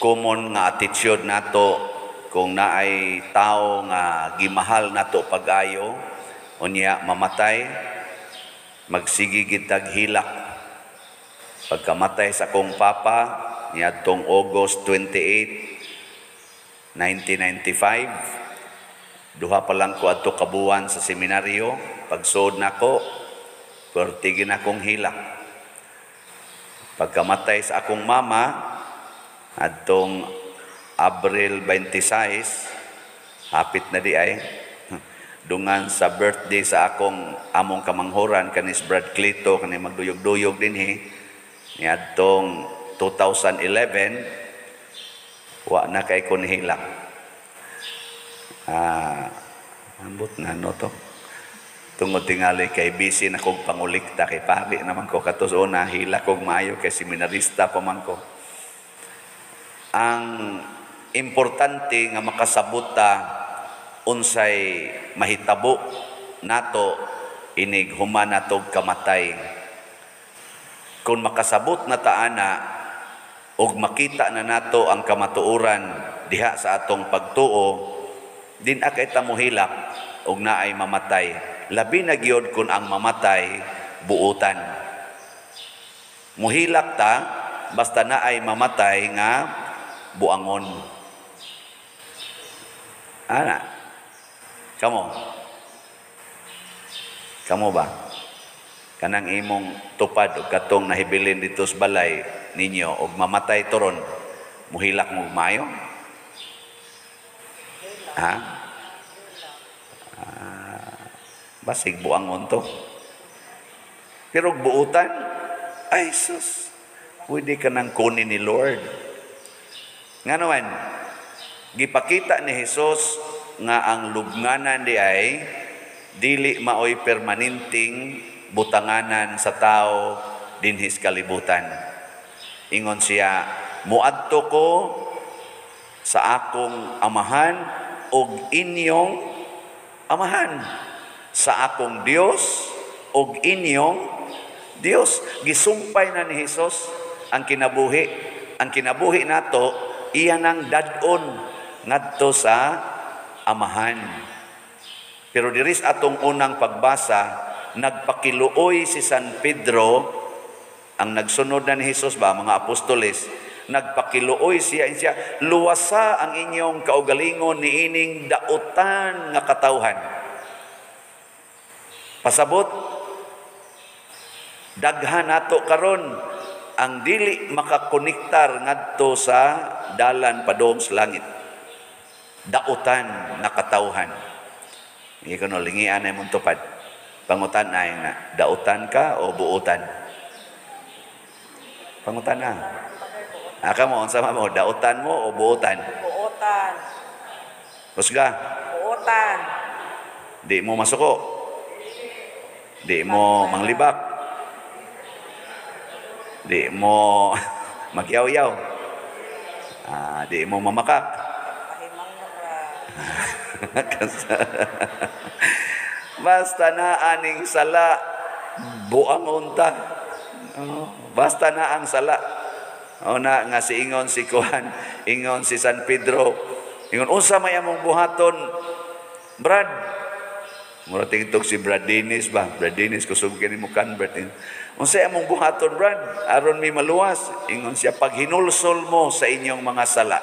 common nga attitude nato kung naay tao nga gimahal nato pag-ayo unya mamatay magsigi gid tag hilak pagkamatay sa kong papa niadtong August 28, 1995 duha pa lang ko adto kabuwan sa seminaryo pagsuod nako pertigin akong hilak. Pagkamatay sa akong mama, atong Abril 26, hapit na di ay, dungan sa birthday sa akong among kamanghoran, kanis Brad Clito, kanis magduyog-duyog din he, atong 2011, wa na kay kong hilak. Ambot na no to. Tungod tingali kay busy na kong pangulikta kay pari naman ko katos o nahila kong maayo kay seminarista pa man ko. Ang importante nga makasabuta unsay mahitabo nato inig human natog kamatay. Kung makasabot na taana og makita na nato ang kamatuoran diha sa atong pagtuo din akay tamo hilak og naay mamatay. Labi na gyud kun ang mamatay buutan. Muhilak ta basta na ay mamatay nga buangon. Ana. Kamo ba? Kanang imong tupad og katong nahibilin dito sa balay ninyo og mamatay turon. Muhilak mo maayo? Ha? Basig buangon to. Pero buutan, ay sus, pwede ka nang kunin ni Lord. Nga naman, gipakita ni Jesus nga ang lubnganan di ay dili maoy permanenteng butanganan sa tao din his kalibutan. Ingon siya, muadto ko sa akong amahan og inyong amahan. Sa akong Dios og inyong Dios. Gisumpay na ni Hesus ang kinabuhi. Ang kinabuhi nato iyan ang dad-on ngadto sa amahan. Pero diris atong unang pagbasa nagpakiluoy si San Pedro ang nagsunod na ni Hesus ba mga apostoles nagpakiluoy siya luwasa ang inyong kaugalingon niining daotan nga katawhan. Pasabot, daghan nato karon ang dili makakonektar ngadto sa dalan padong sa langit. Daotan nga katawhan. Hindi ko no, lingian ay mong tupad. Pangutan ay na, daotan ka o buutan? Pangutan na. Aka mo, sama mo, daotan mo o buutan? Buutan. Musga? Buutan. Di mo masuko? Di mo manglibak. Di mo magyaw-yaw. Di mo mamakak. Basta na aning sala buang unta. Basta na ang sala. Una nga si ingon si Kuhan, ingon si San Pedro. Ingon unsa may among buhaton, Brad? Mura tingtog si Brad Dennis ba? Brad Dennis, kusog ka ni mo convert. Unsay among buhaton, Brad? Aron mi maluwas. Ingon siya, pag hinulsol mo sa inyong mga sala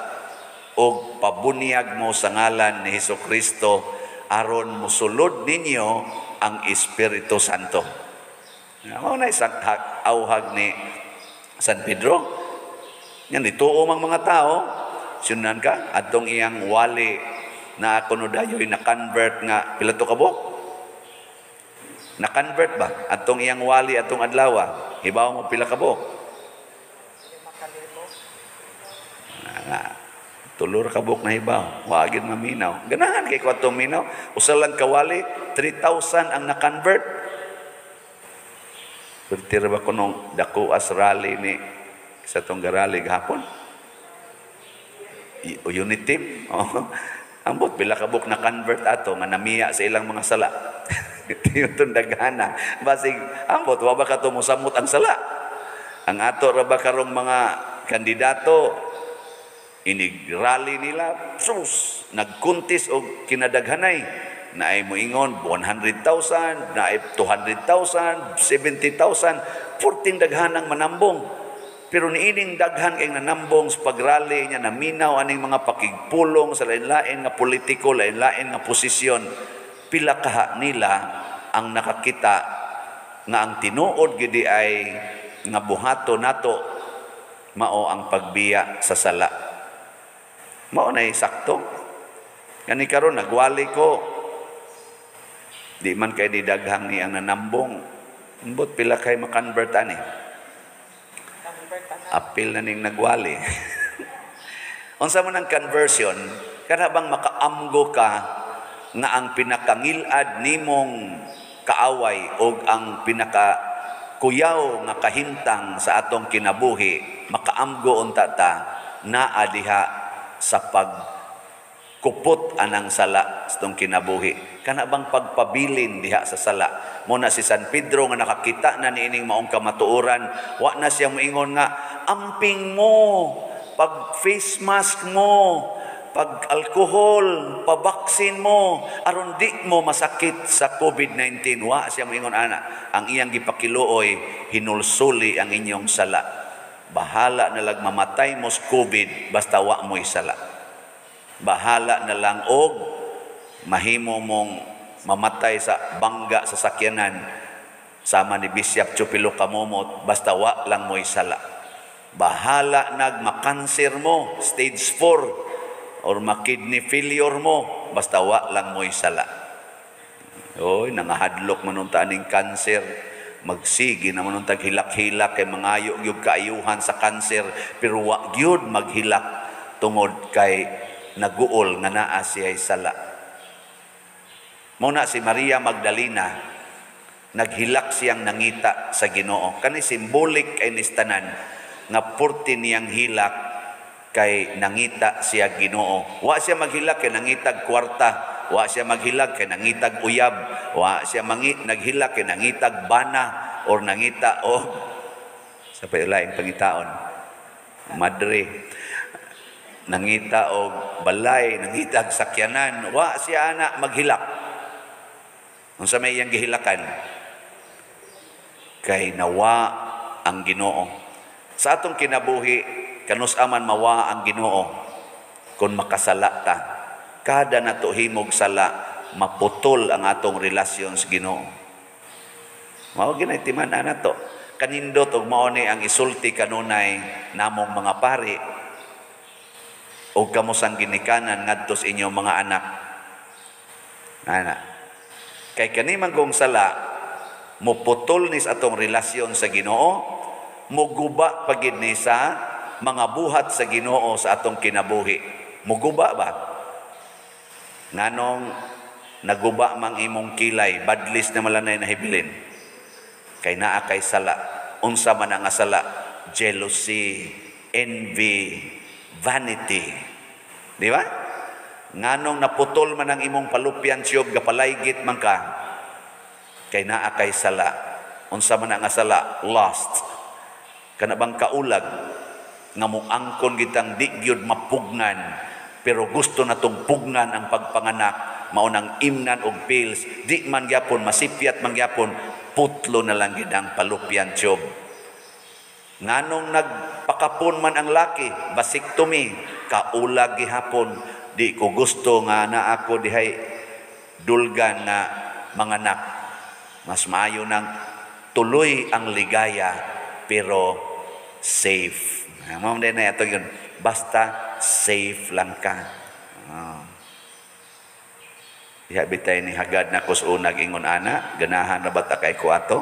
o pabunyag mo sa ngalan ni Hesukristo, aron musulod ninyo ang Espiritu Santo. Ano na isang auhag ni San Pedro? Yan, dituo mang mga tao. Sinunan ka, atong iyang wali na ako no dayoy na-convert nga. Pila to ka bo? Na-convert ba? Atong iyang wali, atong adlawa. Hibaw mo, pila ka bo? Tulor ka bo na hibaw. Wagin maminaw. Ganahan kay ko atong minaw. Usalang kawali, 3,000 ang na-convert. Pertira ba ko nung dakuas rally ni sa tong garali gahapon? Unit team? Oo. Ambot, pila ka bo na-convert ato nga namiya sa ilang mga sala. Iti yung tundaghana. Basig, ambot, wabaka ito musamot ang sala. Ang ato, rabakarong mga kandidato, inigrali nila, sus, nagkuntis o kinadaghanay. Naay mo ingon, 100,000, naay 200,000, 70,000, 14 daghanang manambong. Pero niining daghan kay nanambong sa pagrally niya, naminaw aning mga pakigpulong sa lain-lain nga politiko, lain-lain nga posisyon. Pila kaha nila ang nakakita nga ang tinuod gidi ay nga buhato nato mao ang pagbiya sa sala. Mao nay sakto. Kani karon nagwali ko, di man kay didaghang ni ang nanambong. But pila kay makonvert ani. Apil na ning nagwali. Unsa man ang conversion? Kada bang makaamgo ka nga ang pinakangilad nimong kaaway o ang pinakakuyaw nga kahintang sa atong kinabuhi, makaamgo unta ta naa diha sa pagkupot anang sala sa atong kinabuhi. Kana bang pagpabilin diha sa sala? Muna si San Pedro nga nakakita na niining maong kamatuoran, wa na siya moingon nga, amping mo, pag face mask mo, pag alkohol, pabaksin mo, aron di mo masakit sa COVID-19. Wa siya moingon ana, ang iyang gipakiluoy, hinulsuli ang inyong sala. Bahala na lang mamatay mo sa COVID, basta wa mo'y sala. Bahala na lang og mahimo mong mamatay sa bangga sa sakyanan, sama ni Bishop Chupilo Kamomot, basta wa lang mo'y sala. Bahala nagmakanser mo, stage 4, or makidney failure mo, basta wa lang mo'y sala. Oy, nangahadlok manuntaaning kanser, magsigi na manuntag hilak-hilak kay mangayo gyud kaayuhan sa kanser, pero wa gyud maghilak tungod kay naguol nga naa siya'y sala. Mao na si Maria Magdalena, naghilak siyang nangita sa Ginoo. Kani simbolik ay nistanan nga porti niyang hilak kay nangita siya Ginoo. Wa siya maghilak kay nangitag kwarta, wa siya maghilak kay nangitag uyab, wa siya naghilak kay nangitag bana or nangita o sa pailaing pangitaon madre, nangita o balay, nangitag sakyanan. Wa siya ana maghilak. Unsa may iyang gihilakan? Kay nawa ang Ginoo sa atong kinabuhi. Kanusaman mawa ang Ginoo kung makasala ta. Kada nato himog sala, maputol ang atong relasyon sa Ginoo. Mao ginay timan-an nato. Kanindot og mao ni ang isulti kanunay namong mga pari og kamusang ginikanan ngadto sa inyong mga anak. Ana. Kay kanimang kung sala, moputol nis atong relasyon sa Ginoo, moguba pagid ni sa mga buhat sa Ginoo sa atong kinabuhi. Muguba ba? Nganong naguba mang imong kilay, badlis na malanay nahibilin. Kay naa kay sala. Unsa man ang sala? Jealousy, envy, vanity. Di ba? Nganong naputol man ang imong palupyan siyog, gapalaygit man ka. Kay naa kay sala. Unsa man ang sala? Lust. Kana bang kaulag nga muangkon gitang di gyud mapugnan, pero gusto na tong pugnan ang pagpanganak, maunang imnan og pills, di man gyapon masipyat man gyapon, putlo na lang gid ang palupyan tiyog. Nganong nagpakapon man ang laki, vasectomy, kaulag gihapon, di ko gusto nga na ako dihay dulgan na manganak. Mas maayo nang tuloy ang ligaya pero safe. Mom din na ito yun. Basta safe lang ka. Oh. Ihabi tayo ni hagad na kusunag ingon ana. Ganahan na ba ta kay ko ato?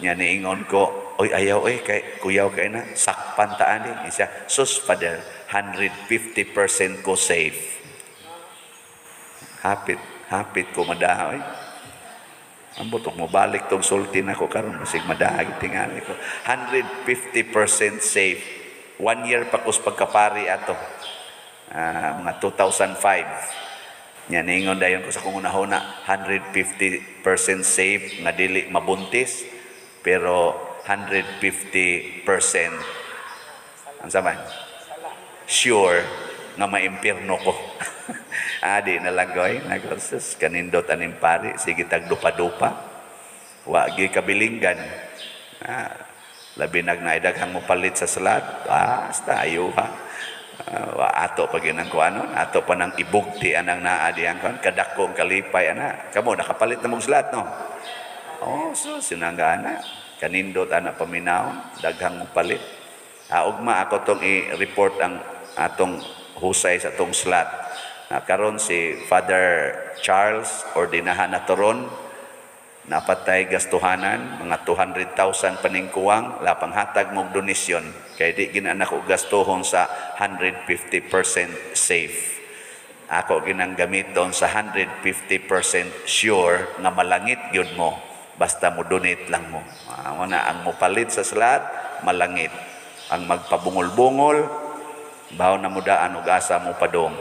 Niya ni ingon ko, oy ayaw eh, kay, kuyaw kay na. Sakpan taan din. Isya, sus father, 150% ko safe. Hapit, hapit ko madaha eh. Ang butok mo, balik tong sultin ako karon masig madaha gitingali ko. 150% safe. 1 year pa kus pagkapari ato, mga 2005. Nya ningon dayon ko sa kungunahuna 150% safe nga dili mabuntis pero 150% ang saman sure nga maimpirno ko. Adi nalagoy nagsus kanindot aning pari sige tagdupa-dupa wa gi kabilingan labi nagnaidaghang mo palit sa salat basta ayo ha. Ato pag yun ang kuanon, ato pa nang ibugti anang naadi ang kuanon, kadakong kalipay ana, kamo nakapalit na mong slat no? Oh, so sinangga ana, kanindot ana paminaw, daghang mong palit. Ugma ako tong i-report ang atong husay sa tong slat. Karon si Father Charles, ordinahan na toron, napatay gastuhanan, mga 200,000 paningkuwang, lapang hatag mong donation. Kaya di ginaan ako gastuhon sa 150% safe. Ako ginanggamit doon sa 150% sure na malangit yun mo. Basta mo donate lang mo. Muna, ang mupalit sa salat, malangit. Ang magpabungol-bungol, baon na mudaan o gasa mo padong.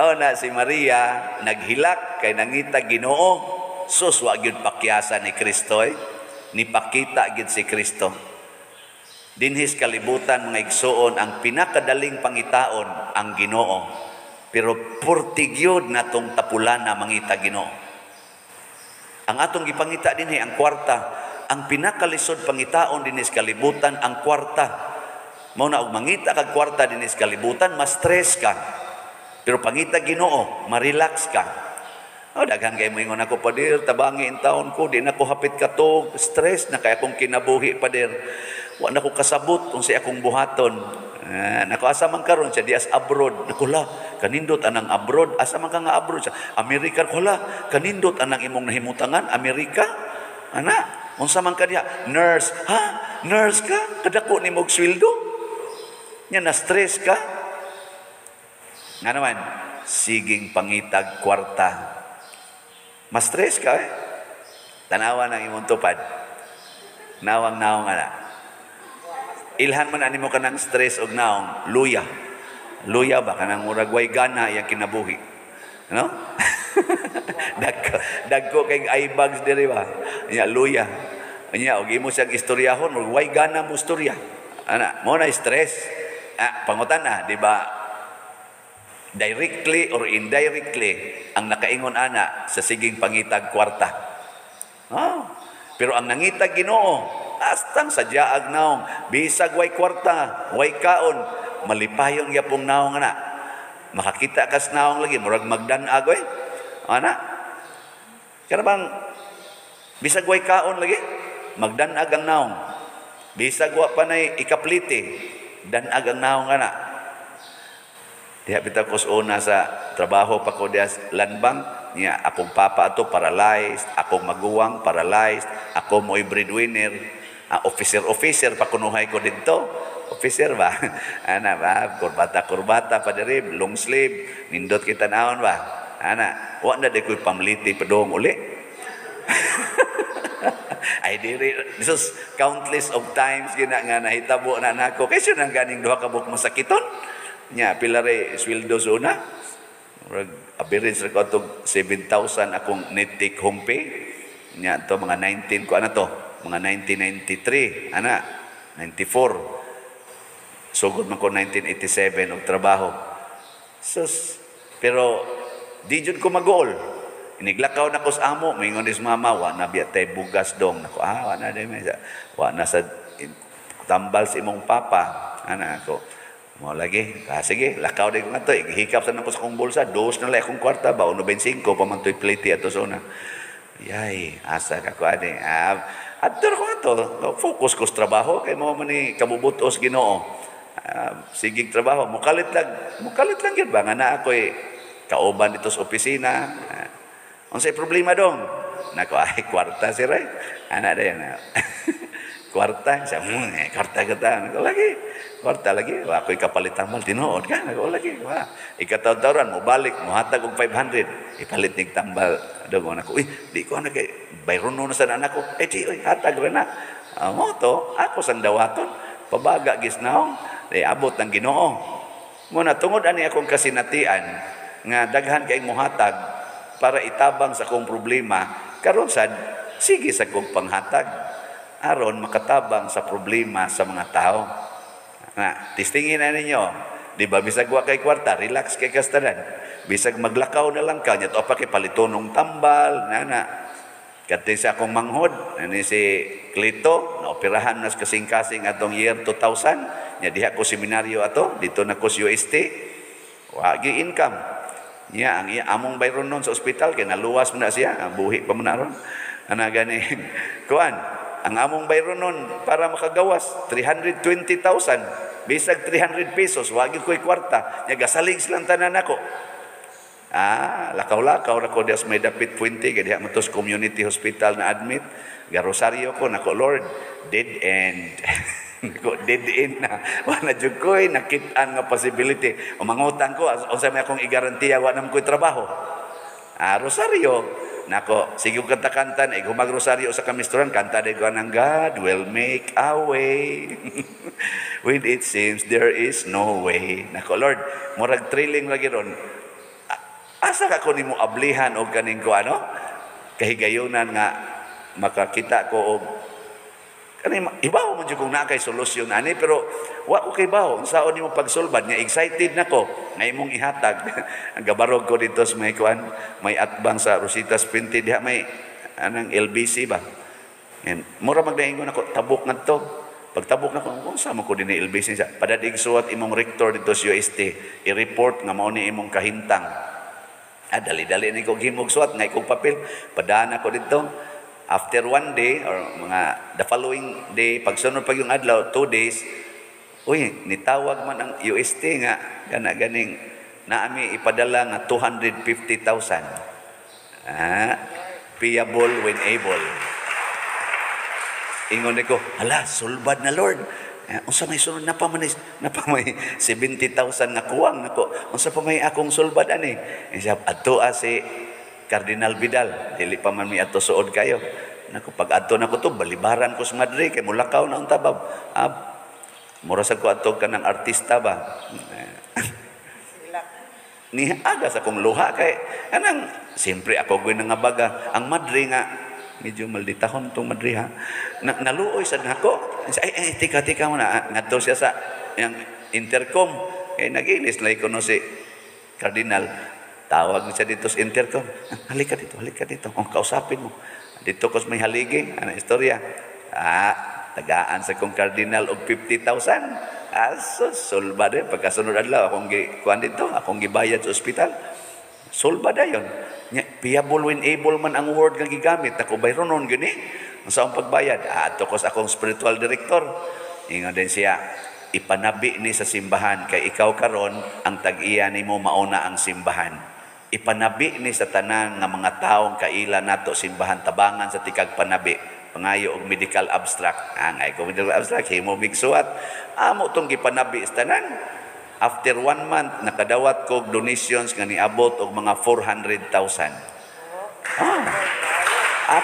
O na si Maria naghilak kay nangita Ginoo sus wa gyud pakyasa ni Kristo ni pakita gyud si Kristo dinhis kalibutan mga igsoon ang pinakadaling pangitaon ang Ginoo pero portigyod natong tapulana mangita Ginoo ang atong gipangita dinhi ang kwarta ang pinakalisod pangitaon dinhis kalibutan ang kwarta mao na og mangita kag kwarta dinhis kalibutan mas stress ka. Pero pangita Ginoo, ma-relax ka. O, daghang kayo mo ingon ako, padir, tabangi in taon ko, di na ko hapit ka to, stress na kaya kong kinabuhi, padir. Wa na ko kasabot kung siya akong buhaton. Naku, asa man karon siya, di as abroad. Naku la, kanindot anang abroad, asa man ka nga abroad siya. Amerika, naku la, kanindot anang imong nahimutangan, Amerika? Ana, unsa man ka diha, nurse. Ha? Nurse ka? Kadako ni mog sweldo? Nya na-stress ka? Nga naman, siging pangitag kwarta. Mas stress ka eh. Tanawa ng imong tupad. Nawang-nawang ana. Ilhan man ani mo ka ng stress o naong luya. Luya ba? Kanang muragway gana yang kinabuhi. Ano? Dagko kay eyebags diri ba? Nya, luya. Nya, huwag mo siyang istoryahon. Muragway gana mo istorya. Ana, mo na stress. Pangutan na, di ba? Directly or indirectly ang nakaingon ana sa siging pangitag kwarta. Oh, pero ang nangitag Ginoo, astang sadyaag naong bisag way kwarta, way kaon, malipayon yapong naong ana. Makakita kas naong lagi murag magdanag way. Ana. Kana bang bisag way kaon lagi magdanag ang naong. Bisag wa panay ikaplite, danag ang naong ana. Diha bitaw ko una sa trabaho pa ko diha Landbank niya akong papa ato paralyzed, akong maguwang paralyzed, ako mo'y breadwinner, officer pa kunuhay ko didto. Officer ba? Ana ba kurbata pa diri, long sleeve, nindot kita naon ba? Ana, wa na di ko'y pamliti padong uli. Ay diri, this is countless of times gina nga nahitabo na nako. Kaysa nang ganing duha ka buok masakiton. Nya pilare sweldo una average record to 7,000 akong net take home pay nya to mga 19 ko ana to mga 1993 ana 94 sugod man ko 1987 og trabaho sus pero di jud ko magool iniglakaw na ko sa amo mingon is mama wa na biatay bugas dong nako wa na day wa na sa tambal sa imong papa ana ako mau lagi, sige, lakaw din ko nga to, hikap sana ko sa kong bulsa, dos na lang akong kwarta ba, 95, pamantoy pliti ato sa una. Yay, asa ka ko ani. At doon ko nga to, focus ko sa trabaho, kay mo mani kabubutos Ginoo. Sigig trabaho, mukalit lang yun ba, nga na ako'y kauban dito sa opisina. Unsay problema dong? Nako, ay, kwarta si Ray. Ana din, kwarta, siya, kwarta. Nako, lagi. Kwarta lagi, wa ko'y kapalitang mal, tinuod ka, nagawa lagi, wa. Ikataw-tawran, mo balik, mo hatag og 500, ipalit ning tambal. Doon ako, uy, di ko na kay, bayrono na sa anak ko, di, uy, hatag rin na. Mo to, ako sang dawaton, pabaga, gisnaong, abot ng Ginoo. Muna, tungod ani akong kasinatian nga daghan kaayong muhatag para itabang sa akong problema. Karon sad, sige sa akong panghatag. Aron makatabang sa problema sa mga tao. Na, tistingin na ninyo. Di ba, bisag wa kay kwarta, relax kay kastanan. Bisag maglakaw na lang ka, nyato pa kay palitonong tambal, nana. Kati sa akong manghod, nani si Clito, naoperahan nas kasing-kasing atong year 2000, nya diha ko seminaryo ato, dito na ko si UST, wagi income. Nya, ang iya, among bayron nun sa ospital, kaya naluwas mo na siya, ang buhi pa mo na ron. Ano ganin, kuan, ang among bayron nun, para makagawas, 320,000. Bisag 300 pesos, wagil ko'y kwarta. Nagasaling silang tanan ako. Ah, lakaw-lakaw na ko dias may dapit puwente. Kaya mo tos community hospital na admit. Garosaryo ko, nako Lord, dead end. Nako, dead end na. Wala dyan ko'y nakitaan nga possibility. O mangutang ko, o sa may akong igarantiya, wala naman ko'y trabaho. Ah, rosaryo. Nako, sige kanta-kantan, eh, mag-rosaryo sa kamisturan, kanta din ko ng God will make a way when it seems there is no way. Nako, Lord, murag thrilling lagi ron. Asa ka ko ni mo ablihan o kanin ko, ano? Kahigayunan nga makakita ko o ibaw mo dyan kung nakay solusyon ani, pero wako kay baho. Saan ni mo pagsulbad niya? Excited na ko. Ngayon mong ihatag. Ang gabarog ko dito sa may kuan, may atbang sa Rosita's Pinti. Diha may anang LBC ba? And, mura magdaing ko na ko, tabok na to. Pag tabok na ko, kung saan mo ko din na LBC siya? Padadig suwat imong rektor dito sa UST. I-report nga mauni imong kahintang. Ah, dali-dali na ikong himog suwat. Ngayon kong papel. Padaan ako dito. After one day, or mga the following day, pagsunod pag yung adlaw, 2 days, uy, nitawag man ang UST nga, gana-ganing, naami ipadala nga 250,000. Ah, payable when able. Ingon ko, hala, sulbad na Lord. Unsa may sunod na pamanis, na pamay 70,000 nga kuwang nako. Unsa pa may akong sulbad ani? Isab adto asi Cardinal Vidal, dili pa man mi ato suod kayo. Naku, pag ato na ko to, balibaran ko sa Madrid, kay mulakaw na ang tabab. Ah, murasag ko ato ka ng artista ba? Ni aga sa kong luha kay, anang, siyempre ako gawin na nga baga. Ang Madrid nga, medyo malditahon itong Madrid ha. Naluoy sad nako. Ay, tika mo na. Nga to siya sa yung intercom. Kaya nag-ilis na ikono si Cardinal. Tawag mo siya dito sa intercom. Halika dito, halika dito. Kung kausapin mo. Dito ko may haligi. Ano istorya? Ah, tagaan sa kong Cardinal og 50,000. Aso, sulba din. Pagkasunod adlaw, akong kuhan dito. Akong gibayad sa ospital. Sulba da yun. Payable when able man ang word nga gigamit. Ako, bayro nun yun eh. Saan pagbayad? Ah, ito ko sa akong spiritual director. Ingon din siya. Ipanabi ni sa simbahan. Kay ikaw karon ang tag-iya ni mo mauna ang simbahan. Ipanabi ni sa tanan nga mga taong kaila nato simbahan tabangan sa tikag panabi pangayo og medical abstract angay ko medical abstract himo bigsuat amo tong gipanabi sa tanan. After 1 month nakadawat ko og donations nga niabot og mga 400,000. Ah,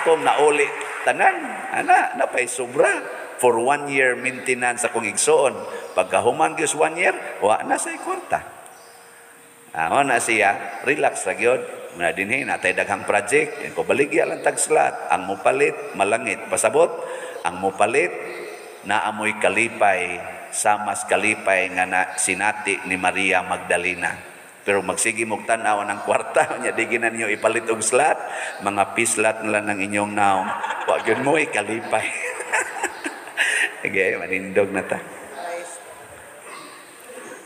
akong nauli tanan ana napay sobra for 1 year maintenance akong igsoon. Pagkahuman gyud 1 year wa na say kwarta. Ano na siya, relax lagi yun. Muna din hey, natay daghang project. Yan ko baligya lang tagslat. Ang mupalit, malangit. Pasabot, ang mupalit, naamoy kalipay, samas kalipay nga na sinati ni Maria Magdalena. Pero magsigi mong tanaw ng kwarta, niya di ginan niyo ipalit og slat, mga pislat na lang ng inyong naong. Wag yun mo, ikalipay. Sige, manindog na ta.